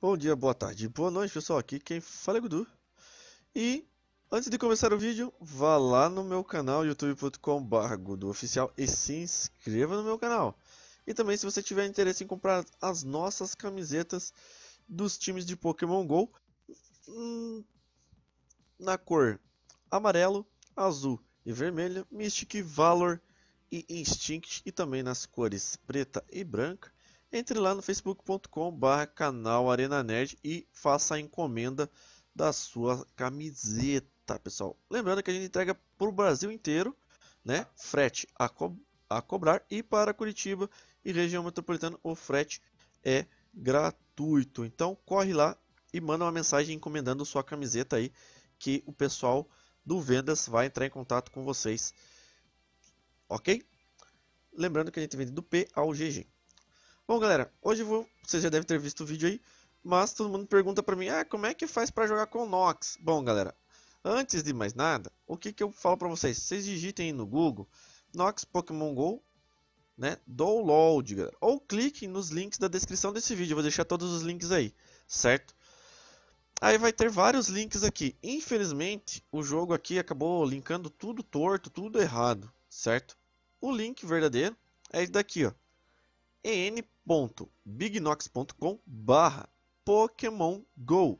Bom dia, boa tarde, boa noite pessoal, aqui quem fala é Gudu. E antes de começar o vídeo, vá lá no meu canal youtube.com/guduoficial e se inscreva no meu canal. E também, se você tiver interesse em comprar as nossas camisetas dos times de Pokémon GO na cor amarelo, azul e vermelho, Mystic, Valor e Instinct, e também nas cores preta e branca, entre lá no facebook.com/canal Arena Nerd e faça a encomenda da sua camiseta, pessoal. Lembrando que a gente entrega para o Brasil inteiro, né? Frete a cobrar, e para Curitiba e região metropolitana o frete é gratuito. Então corre lá e manda uma mensagem encomendando sua camiseta aí, que o pessoal do Vendas vai entrar em contato com vocês, ok? Lembrando que a gente vende do P ao GG. Bom galera, hoje você já deve ter visto o vídeo aí, mas todo mundo pergunta pra mim, como é que faz pra jogar com o Nox? Bom galera, antes de mais nada, o que eu falo pra vocês? Vocês digitem aí no Google, Nox Pokémon GO, né, download, galera. Ou cliquem nos links da descrição desse vídeo, eu vou deixar todos os links aí, certo? Aí vai ter vários links aqui, infelizmente o jogo aqui acabou linkando tudo torto, tudo errado, certo? O link verdadeiro é esse daqui, ó. en.bignox.com/PokémonGO,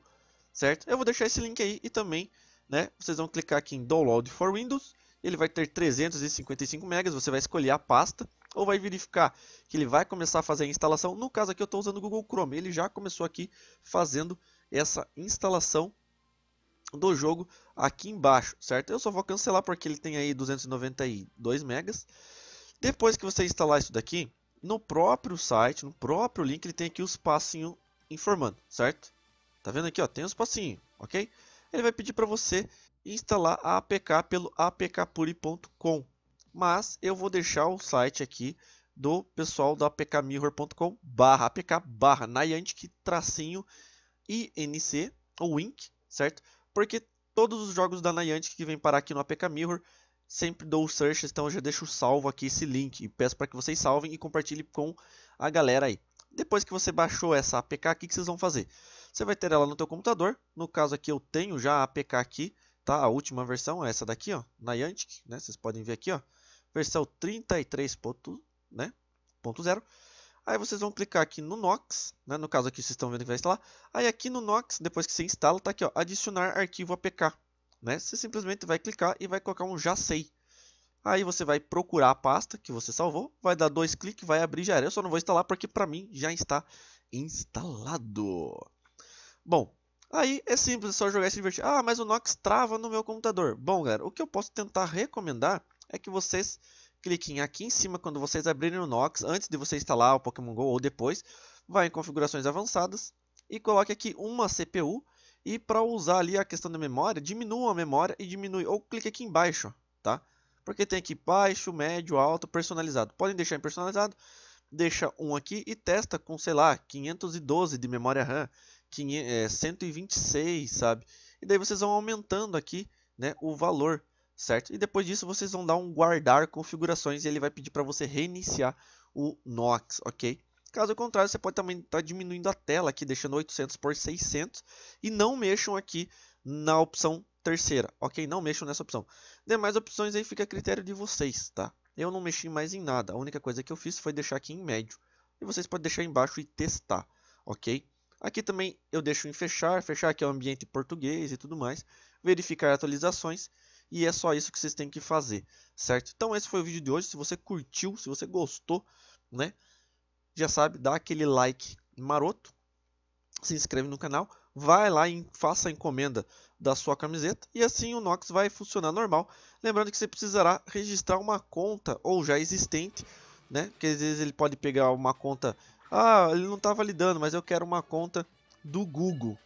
certo? Eu vou deixar esse link aí, e também, né, vocês vão clicar aqui em Download for Windows. Ele vai ter 355 MB, você vai escolher a pasta ou vai verificar que ele vai começar a fazer a instalação. No caso aqui eu estou usando o Google Chrome, ele já começou aqui fazendo essa instalação do jogo aqui embaixo, certo? Eu só vou cancelar porque ele tem aí 292 MB. Depois que você instalar isso daqui, no próprio site, no próprio link, ele tem aqui os passinhos informando, certo? Tá vendo aqui, ó, tem os passinhos, ok? Ele vai pedir para você instalar a APK pelo apkpuri.com, mas eu vou deixar o site aqui do pessoal da apkmirror.com/apk/Niantic-inc ou inc, certo? Porque todos os jogos da Niantic que vêm parar aqui no APK Mirror, sempre dou o search, então eu já deixo salvo aqui esse link e peço para que vocês salvem e compartilhem com a galera aí. Depois que você baixou essa APK, o que vocês vão fazer? Você vai ter ela no teu computador, no caso aqui eu tenho já a APK aqui, tá? A última versão é essa daqui, ó, Niantic, né? Vocês podem ver aqui, ó, versão 33.0, né? Aí vocês vão clicar aqui no Nox, né? No caso aqui vocês estão vendo que vai instalar. Aí aqui no Nox, depois que você instala, tá aqui, ó, adicionar arquivo APK. Né? Você simplesmente vai clicar e vai colocar um já sei. Aí você vai procurar a pasta que você salvou, vai dar dois cliques, vai abrir, já era. Eu só não vou instalar porque para mim já está instalado. Bom, aí é simples, é só jogar e se divertir. Ah, mas o Nox trava no meu computador. Bom galera, o que eu posso tentar recomendar é que vocês cliquem aqui em cima quando vocês abrirem o Nox, antes de você instalar o Pokémon GO ou depois. Vai em configurações avançadas e coloque aqui uma CPU. E para usar ali a questão da memória, diminua a memória e diminui, ou clica aqui embaixo, tá? Porque tem aqui baixo, médio, alto, personalizado. Podem deixar em personalizado, deixa um aqui e testa com, sei lá, 512 de memória RAM, 126, sabe? E daí vocês vão aumentando aqui, né, o valor, certo? E depois disso vocês vão dar um guardar configurações e ele vai pedir para você reiniciar o Nox, ok? Caso contrário, você pode também estar diminuindo a tela aqui, deixando 800 por 600, e não mexam aqui na opção terceira, ok? Não mexam nessa opção. Demais opções aí fica a critério de vocês, tá? Eu não mexi mais em nada, a única coisa que eu fiz foi deixar aqui em médio, e vocês podem deixar embaixo e testar, ok? Aqui também eu deixo em fechar, fechar aqui é o ambiente português e tudo mais, verificar atualizações, e é só isso que vocês têm que fazer, certo? Então esse foi o vídeo de hoje, se você curtiu, se você gostou, né? Já sabe, dá aquele like maroto, se inscreve no canal, vai lá e faça a encomenda da sua camiseta, e assim o Nox vai funcionar normal. Lembrando que você precisará registrar uma conta ou já existente, né? Porque às vezes ele pode pegar uma conta, ele não está validando, mas eu quero uma conta do Google.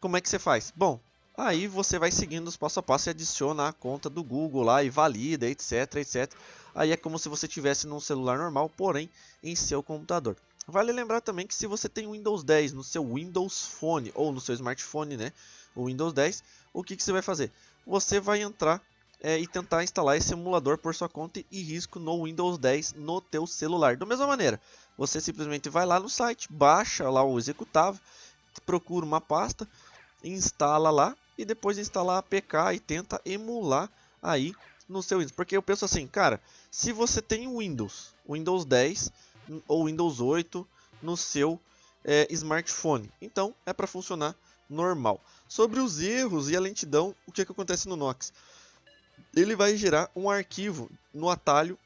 Como é que você faz? Bom, aí você vai seguindo os passo a passo e adiciona a conta do Google lá e valida, etc, etc. Aí é como se você tivesse num celular normal, porém em seu computador. Vale lembrar também que se você tem o Windows 10 no seu Windows Phone ou no seu smartphone, né, o Windows 10, o que você vai fazer? Você vai entrar e tentar instalar esse emulador por sua conta e risco no Windows 10 no teu celular. Da mesma maneira, você simplesmente vai lá no site, baixa lá o executável, procura uma pasta, instala lá e depois instala a APK e tenta emular aí no seu Windows. Porque eu penso assim, cara, se você tem Windows 10 ou Windows 8 no seu smartphone, então é para funcionar normal. Sobre os erros e a lentidão, o que é que acontece no Nox? Ele vai gerar um arquivo no atalho,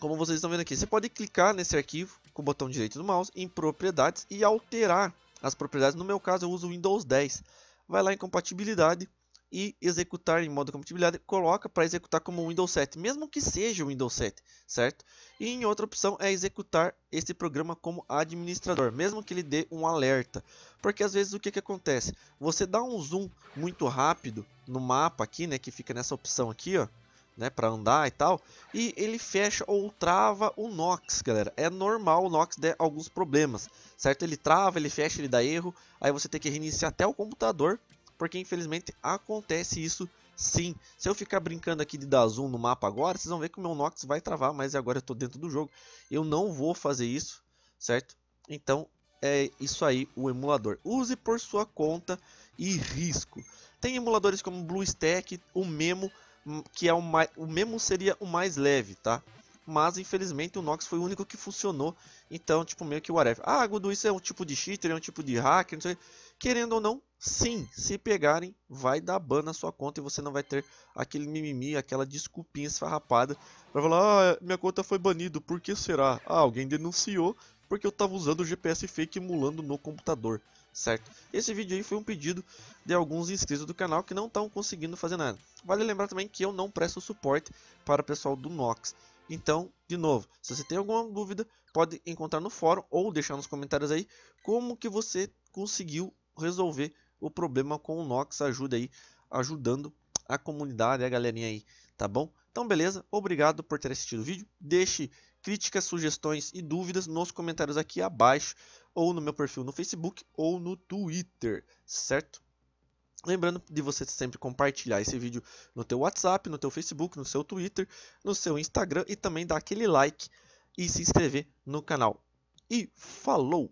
como vocês estão vendo aqui. Você pode clicar nesse arquivo com o botão direito do mouse em propriedades e alterar as propriedades. No meu caso eu uso o Windows 10. Vai lá em compatibilidade e executar em modo compatibilidade, coloca para executar como Windows 7, mesmo que seja o Windows 7, certo? E em outra opção é executar esse programa como administrador, mesmo que ele dê um alerta. Porque às vezes o que acontece? Você dá um zoom muito rápido no mapa aqui, né, que fica nessa opção aqui, ó, né, para andar e tal, e ele fecha ou trava o Nox, galera. É normal o Nox der alguns problemas, certo? Ele trava, ele fecha, ele dá erro, aí você tem que reiniciar até o computador, porque infelizmente acontece isso sim. Se eu ficar brincando aqui de dar zoom no mapa agora, vocês vão ver que o meu Nox vai travar, mas agora eu estou dentro do jogo, eu não vou fazer isso, certo? Então é isso aí o emulador. Use por sua conta e risco. Tem emuladores como Blue Stack, o Memo, que é o Memo seria o mais leve, tá? Mas infelizmente o Nox foi o único que funcionou, então tipo meio que whatever. Ah, Gudu, isso é um tipo de cheater, é um tipo de hacker, não sei. Querendo ou não, sim, se pegarem vai dar ban na sua conta e você não vai ter aquele mimimi, aquela desculpinha esfarrapada para falar, ah, minha conta foi banida, por que será? Ah, alguém denunciou porque eu tava usando o GPS fake emulando no computador, certo? Esse vídeo aí foi um pedido de alguns inscritos do canal que não estão conseguindo fazer nada. Vale lembrar também que eu não presto suporte para o pessoal do Nox. Então, de novo, se você tem alguma dúvida, pode encontrar no fórum ou deixar nos comentários aí como que você conseguiu resolver o problema com o Nox. Ajuda aí, ajudando a comunidade, a galerinha aí, tá bom? Então, beleza, obrigado por ter assistido o vídeo. Deixe críticas, sugestões e dúvidas nos comentários aqui abaixo, ou no meu perfil no Facebook ou no Twitter, certo? Lembrando de você sempre compartilhar esse vídeo no teu WhatsApp, no teu Facebook, no seu Twitter, no seu Instagram e também dar aquele like e se inscrever no canal. E falou!